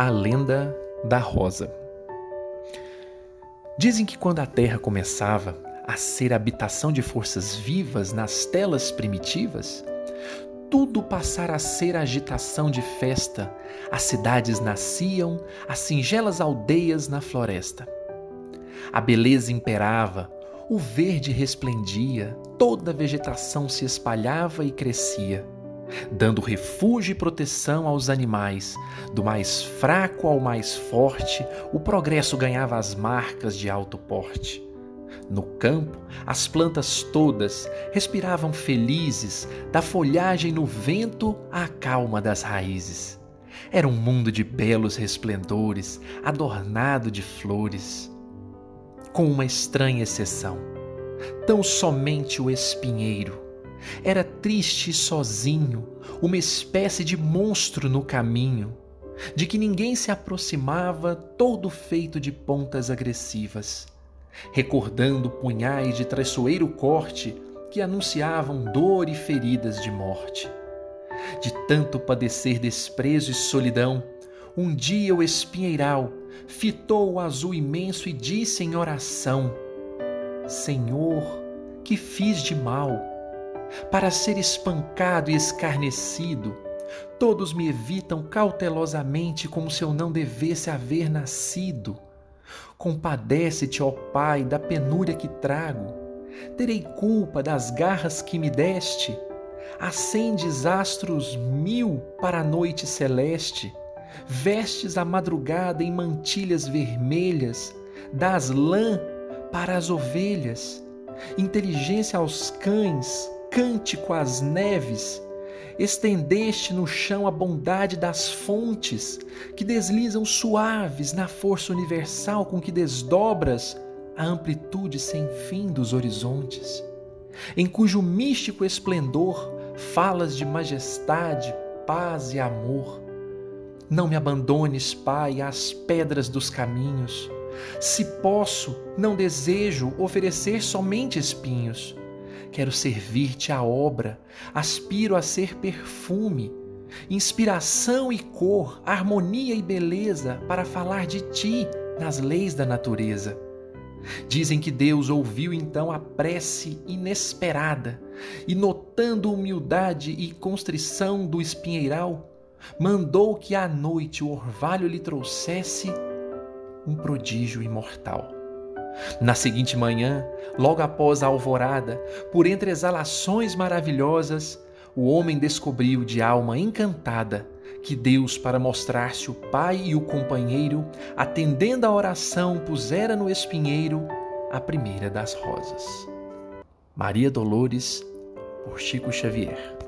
A Lenda da Rosa. Dizem que quando a terra começava a ser habitação de forças vivas nas telas primitivas, tudo passara a ser agitação de festa, as cidades nasciam, as singelas aldeias na floresta. A beleza imperava, o verde resplendia, toda a vegetação se espalhava e crescia, dando refúgio e proteção aos animais. Do mais fraco ao mais forte, o progresso ganhava as marcas de alto porte. No campo, as plantas todas respiravam felizes, da folhagem no vento à calma das raízes. Era um mundo de belos resplendores, adornado de flores, com uma estranha exceção: tão somente o espinheiro. Era triste e sozinho, uma espécie de monstro no caminho, de que ninguém se aproximava, todo feito de pontas agressivas, recordando punhais de traiçoeiro corte que anunciavam dor e feridas de morte. De tanto padecer desprezo e solidão, um dia o espinheiral fitou o azul imenso e disse em oração: Senhor, que fiz de mal, para ser espancado e escarnecido? Todos me evitam cautelosamente, como se eu não devesse haver nascido. Compadece-te, ó Pai, da penúria que trago. Terei culpa das garras que me deste? Acendes astros mil para a noite celeste, vestes a madrugada em mantilhas vermelhas, das lã para as ovelhas, inteligência aos cães, cântico às neves. Estendeste no chão a bondade das fontes, que deslizam suaves na força universal com que desdobras a amplitude sem fim dos horizontes, em cujo místico esplendor falas de majestade, paz e amor. Não me abandones, Pai, às pedras dos caminhos. Se posso, não desejo oferecer somente espinhos. Quero servir-te à obra, aspiro a ser perfume, inspiração e cor, harmonia e beleza, para falar de ti nas leis da natureza. Dizem que Deus ouviu então a prece inesperada e, notando humildade e constrição do espinheiral, mandou que à noite o orvalho lhe trouxesse um prodígio imortal. Na seguinte manhã, logo após a alvorada, por entre exalações maravilhosas, o homem descobriu de alma encantada que Deus, para mostrar-se o Pai e o companheiro, atendendo a oração, pusera no espinheiro a primeira das rosas. Maria Dolores, por Chico Xavier.